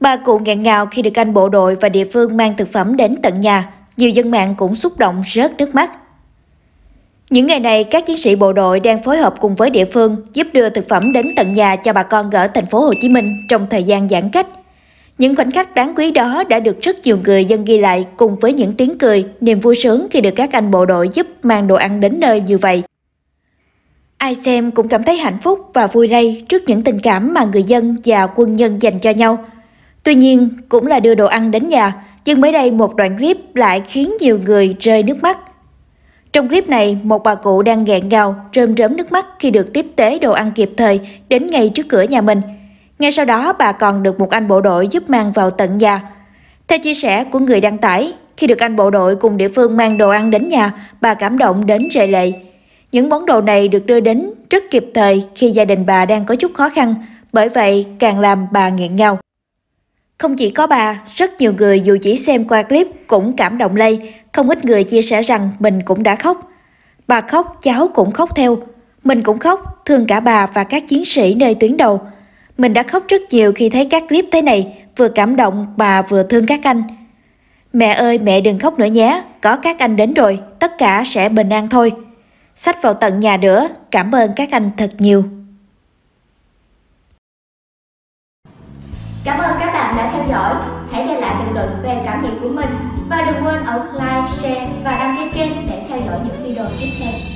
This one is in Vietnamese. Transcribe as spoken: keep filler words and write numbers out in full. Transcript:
Bà cụ nghẹn ngào khi được anh bộ đội và địa phương mang thực phẩm đến tận nhà. Nhiều dân mạng cũng xúc động rớt nước mắt. Những ngày này, các chiến sĩ bộ đội đang phối hợp cùng với địa phương giúp đưa thực phẩm đến tận nhà cho bà con ở thành phố Hồ Chí Minh trong thời gian giãn cách. Những khoảnh khắc đáng quý đó đã được rất nhiều người dân ghi lại cùng với những tiếng cười, niềm vui sướng khi được các anh bộ đội giúp mang đồ ăn đến nơi như vậy. Ai xem cũng cảm thấy hạnh phúc và vui lây trước những tình cảm mà người dân và quân nhân dành cho nhau. Tuy nhiên, cũng là đưa đồ ăn đến nhà, nhưng mới đây một đoạn clip lại khiến nhiều người rơi nước mắt. Trong clip này, một bà cụ đang nghẹn ngào, rơm rớm nước mắt khi được tiếp tế đồ ăn kịp thời đến ngay trước cửa nhà mình. Ngay sau đó, bà còn được một anh bộ đội giúp mang vào tận nhà. Theo chia sẻ của người đăng tải, khi được anh bộ đội cùng địa phương mang đồ ăn đến nhà, bà cảm động đến rơi lệ. Những món đồ này được đưa đến rất kịp thời khi gia đình bà đang có chút khó khăn, bởi vậy càng làm bà nghẹn ngào. Không chỉ có bà, rất nhiều người dù chỉ xem qua clip cũng cảm động lây, không ít người chia sẻ rằng mình cũng đã khóc. Bà khóc, cháu cũng khóc theo. Mình cũng khóc, thương cả bà và các chiến sĩ nơi tuyến đầu. Mình đã khóc rất nhiều khi thấy các clip thế này, vừa cảm động bà vừa thương các anh. Mẹ ơi, mẹ đừng khóc nữa nhé, có các anh đến rồi, tất cả sẽ bình an thôi. Xách vào tận nhà nữa, cảm ơn các anh thật nhiều. Cảm ơn các bạn đã theo dõi. Hãy để lại bình luận về cảm nghĩ của mình và đừng quên ấn like, share và đăng ký kênh để theo dõi những video tiếp theo.